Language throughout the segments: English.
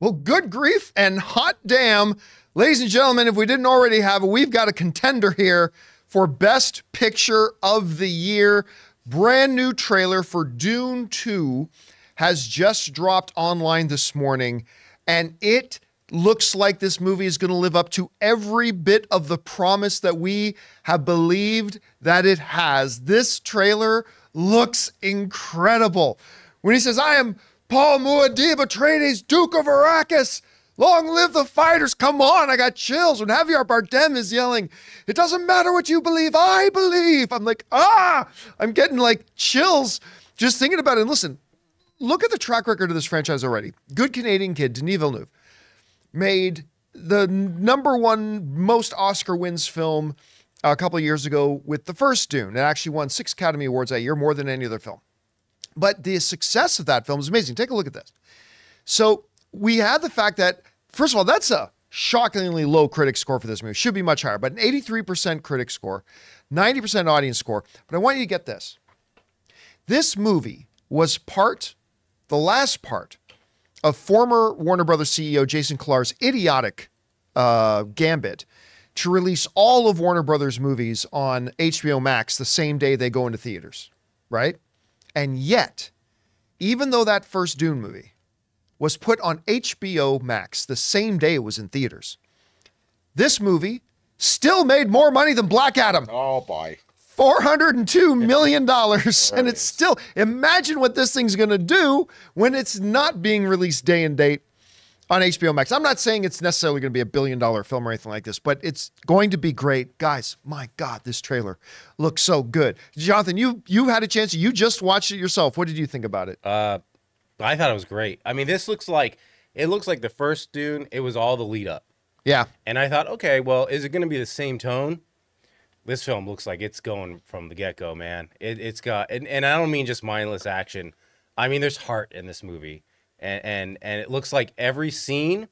Well, good grief and hot damn. Ladies and gentlemen, if we didn't already have it, we've got a contender here for Best Picture of the Year. Brand new trailer for Dune 2 has just dropped online this morning, and it looks like this movie is going to live up to every bit of the promise that we have believed that it has. This trailer looks incredible. When he says, "I am Paul Muad'Dib, Atreides, Duke of Arrakis. Long live the fighters." Come on, I got chills. When Javier Bardem is yelling, "It doesn't matter what you believe, I believe." I'm like, I'm getting like chills just thinking about it. And listen, look at the track record of this franchise already. Good Canadian kid, Denis Villeneuve, made the #1 most Oscar wins film a couple of years ago with the first Dune. It actually won 6 Academy Awards that year, more than any other film. But the success of that film is amazing. Take a look at this. So we had the fact that, first of all, that's a shockingly low critic score for this movie. It should be much higher, but an 83% critic score, 90% audience score. But I want you to get this. This movie was the last part of former Warner Brothers CEO Jason Killar's idiotic gambit to release all of Warner Brothers movies on HBO Max the same day they go into theaters, right? And yet, even though that first Dune movie was put on HBO Max the same day it was in theaters, this movie still made more money than Black Adam. Oh, boy. $402 million, and it's still, imagine what this thing's going to do when it's not being released day and date on HBO Max. I'm not saying it's necessarily going to be a billion-dollar film or anything like this, but it's going to be great. Guys, my God, this trailer looks so good. Jonathan, you had a chance. You just watched it yourself. What did you think about it? I thought it was great. I mean, this looks like the first Dune. It was all the lead up. Yeah. And I thought, okay, well, is it going to be the same tone? This film looks like it's going from the get-go, man. It's got, and I don't mean just mindless action. I mean, there's heart in this movie. And it looks like every scene,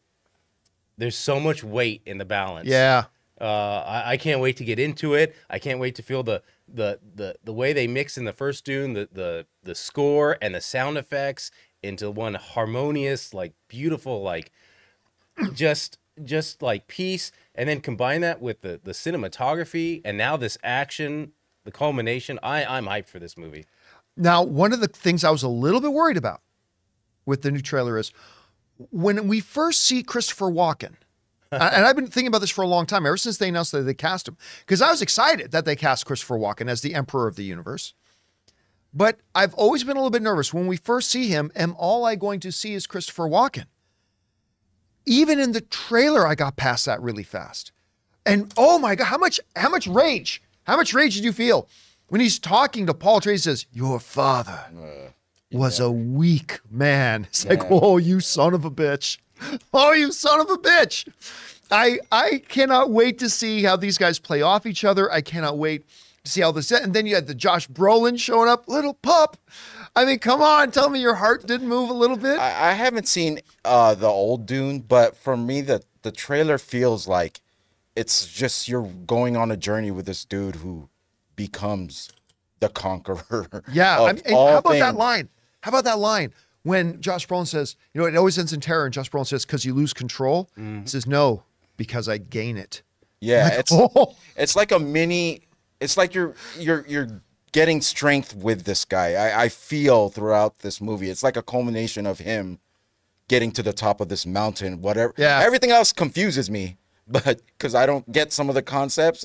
there's so much weight in the balance. Yeah. I can't wait to get into it. I can't wait to feel the way they mix in the first Dune, the score and the sound effects into one harmonious, like beautiful, like just like peace. And then combine that with the cinematography and now this action, the culmination. I'm hyped for this movie. Now, one of the things I was a little bit worried about with the new trailer is when we first see Christopher Walken, and I've been thinking about this for a long time, ever since they announced that they cast him, because I was excited that they cast Christopher Walken as the Emperor of the Universe. But I've always been a little bit nervous. When we first see him, am all I going to see is Christopher Walken? Even in the trailer, I got past that really fast. And oh my God, how much rage? How much rage did you feel when he's talking to Paul Atreides? He says, "Your father was a weak man." It's like, oh, you son of a bitch. Oh, you son of a bitch. I cannot wait to see how these guys play off each other. I cannot wait to see how this ends. And then you had the Josh Brolin showing up, little pup. I mean, come on, tell me your heart didn't move a little bit. I haven't seen the old Dune, but for me, the trailer feels like it's just you're going on a journey with this dude who becomes the conqueror. Yeah, I mean, how about that line? How about that line? When Josh Brolin says, you know, it always ends in terror, and Josh Brolin says, "Because you lose control." Mm. He says, "No, because I gain it." Yeah, like, it's like a mini. It's like you're getting strength with this guy. I feel throughout this movie, it's like a culmination of him getting to the top of this mountain. Whatever. Yeah. Everything else confuses me, but because I don't get some of the concepts,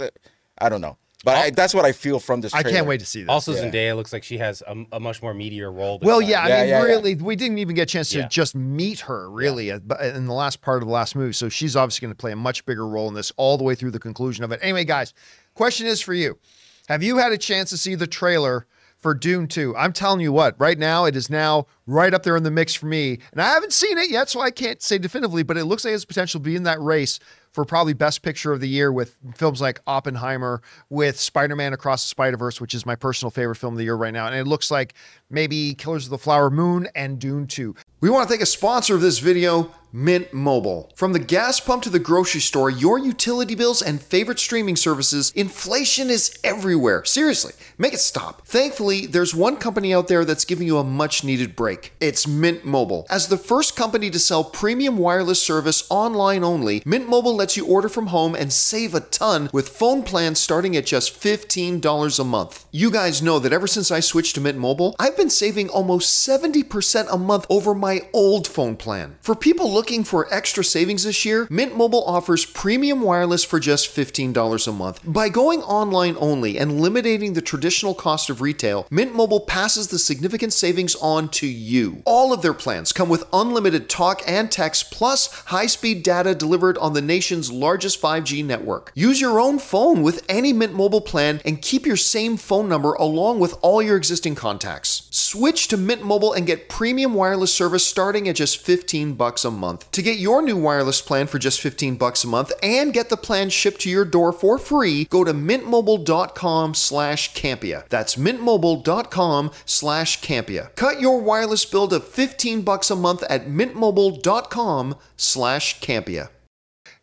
I don't know. But that's what I feel from this trailer. I can't wait to see this. Also, yeah. Zendaya looks like she has a much more meatier role. Well, yeah, I mean, really, we didn't even get a chance to just meet her, really, in the last part of the last movie. So she's obviously going to play a much bigger role in this all the way through the conclusion of it. Anyway, guys, question is for you. Have you had a chance to see the trailer for Dune 2? I'm telling you what, right now, it is now right up there in the mix for me. And I haven't seen it yet, so I can't say definitively, but it looks like it's potential to be in that race for probably Best Picture of the Year, with films like Oppenheimer, with Spider-Man Across the Spider-Verse, which is my personal favorite film of the year right now. And it looks like maybe Killers of the Flower Moon and Dune 2. We want to thank a sponsor of this video, Mint Mobile. From the gas pump to the grocery store, your utility bills and favorite streaming services, inflation is everywhere. Seriously, make it stop. Thankfully, there's one company out there that's giving you a much needed break. break. It's Mint Mobile. As the first company to sell premium wireless service online only, Mint Mobile lets you order from home and save a ton with phone plans starting at just $15 a month. You guys know that ever since I switched to Mint Mobile, I've been saving almost 70% a month over my old phone plan. For people looking for extra savings this year, Mint Mobile offers premium wireless for just $15 a month. By going online only and eliminating the traditional cost of retail, Mint Mobile passes the significant savings on to you. All of their plans come with unlimited talk and text, plus high-speed data delivered on the nation's largest 5G network. Use your own phone with any Mint Mobile plan and keep your same phone number along with all your existing contacts. Switch to Mint Mobile and get premium wireless service starting at just $15 a month. To get your new wireless plan for just $15 a month and get the plan shipped to your door for free, go to mintmobile.com/Campea. That's mintmobile.com/Campea. Cut your wireless bill to $15 a month at mintmobile.com/Campea.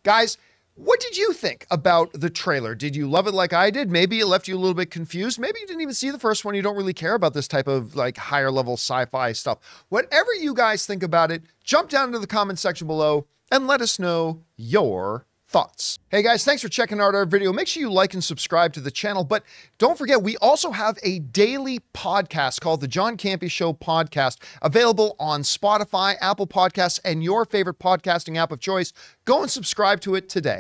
Guys, what did you think about the trailer? Did you love it like I did? Maybe it left you a little bit confused. Maybe you didn't even see the first one. You don't really care about this type of like higher level sci-fi stuff. Whatever you guys think about it, jump down into the comment section below and let us know your thoughts. Hey guys, thanks for checking out our video. Make sure you like and subscribe to the channel, but don't forget, we also have a daily podcast called The John Campea Show Podcast, available on Spotify, Apple Podcasts, and your favorite podcasting app of choice. Go and subscribe to it today.